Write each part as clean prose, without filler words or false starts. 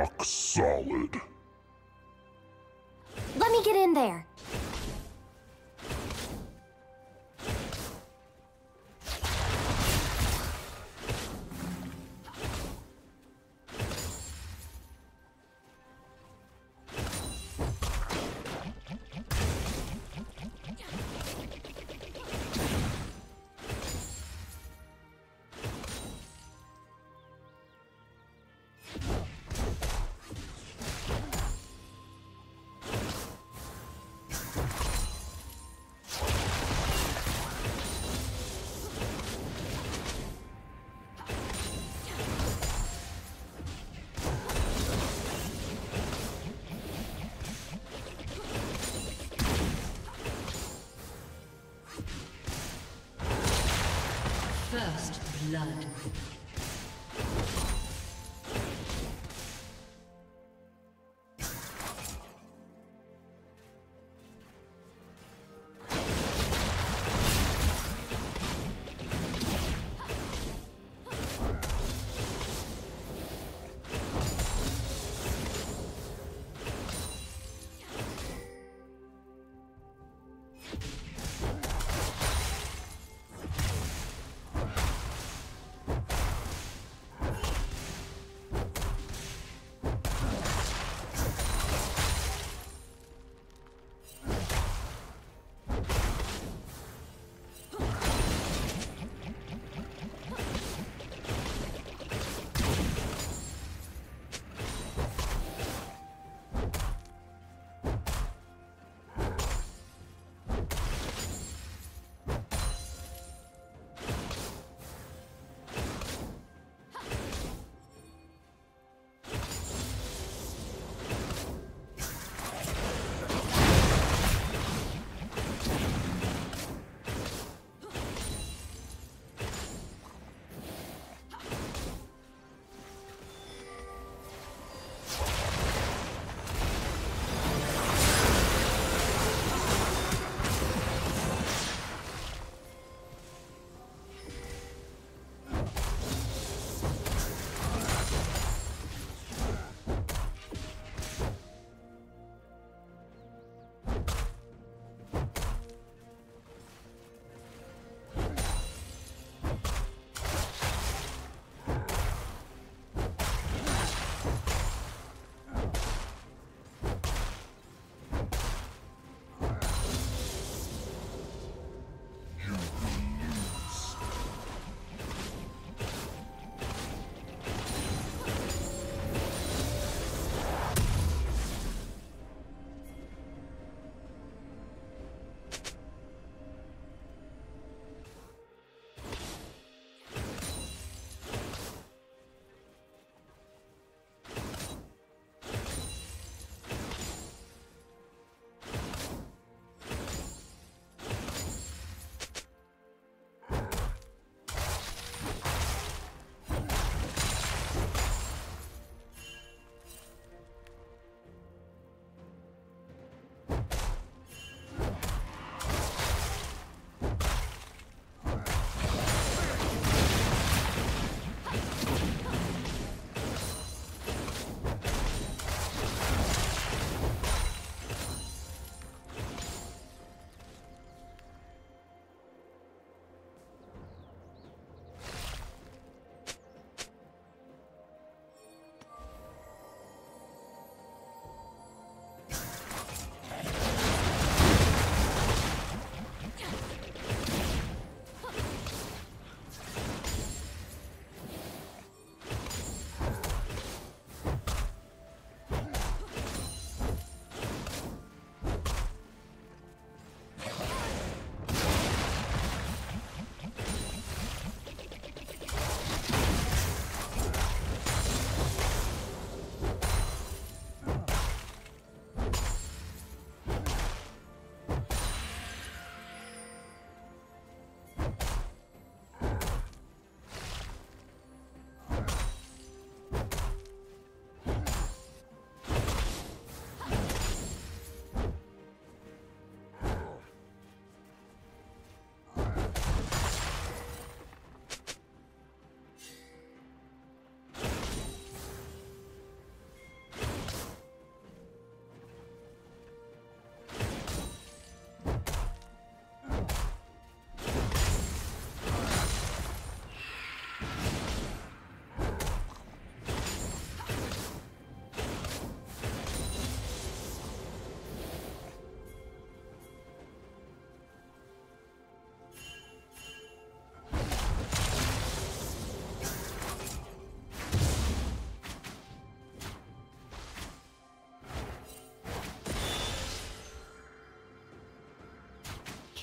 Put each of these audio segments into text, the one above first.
rock solid. Let me get in there. First blood.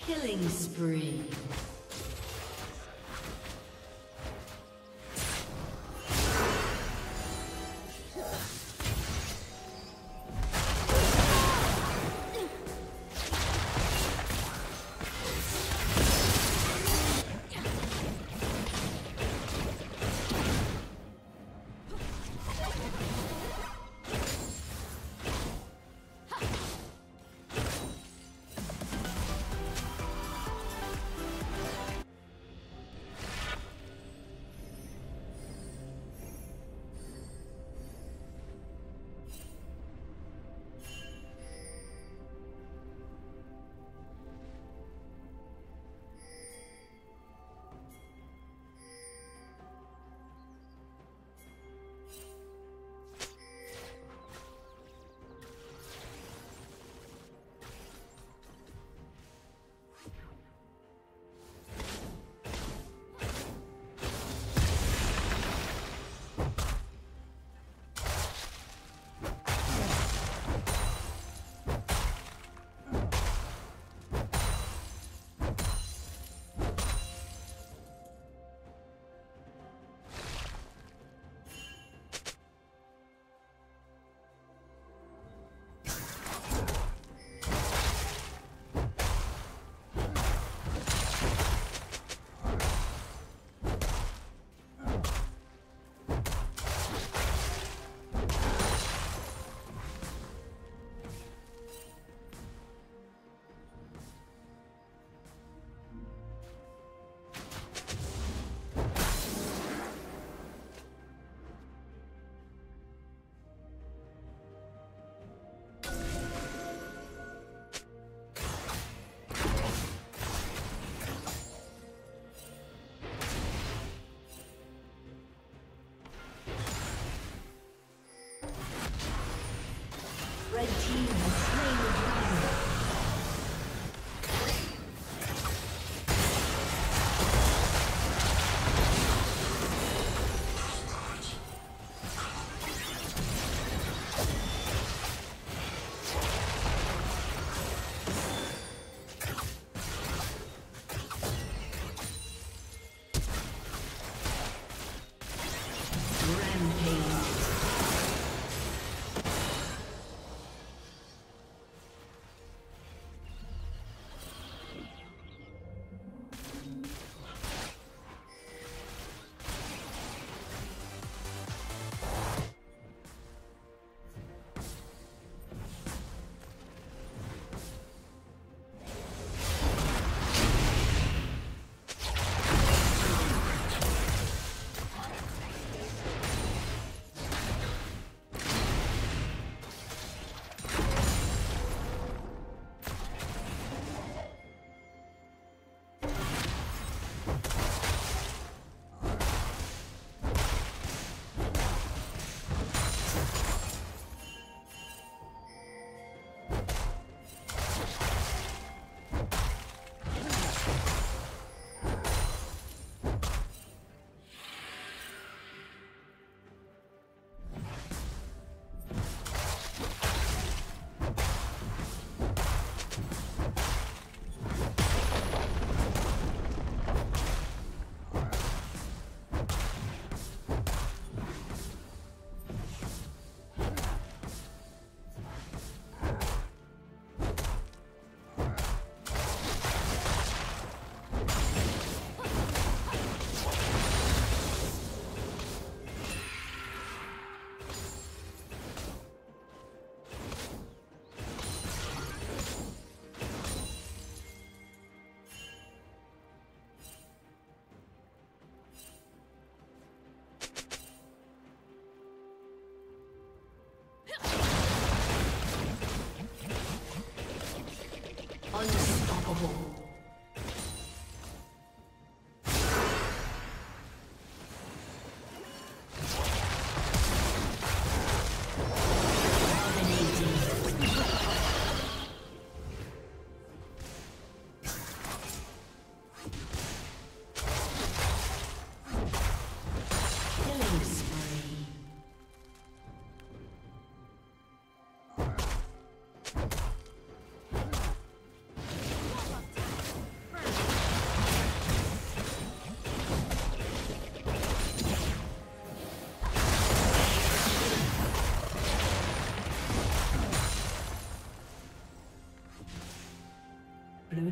Killing spree. Red team has slain the dragon. Blue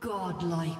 Godlike.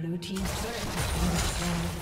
Blue team's turret has been destroyed.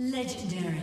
Legendary. Legendary.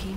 Blue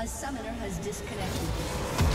A summoner has disconnected.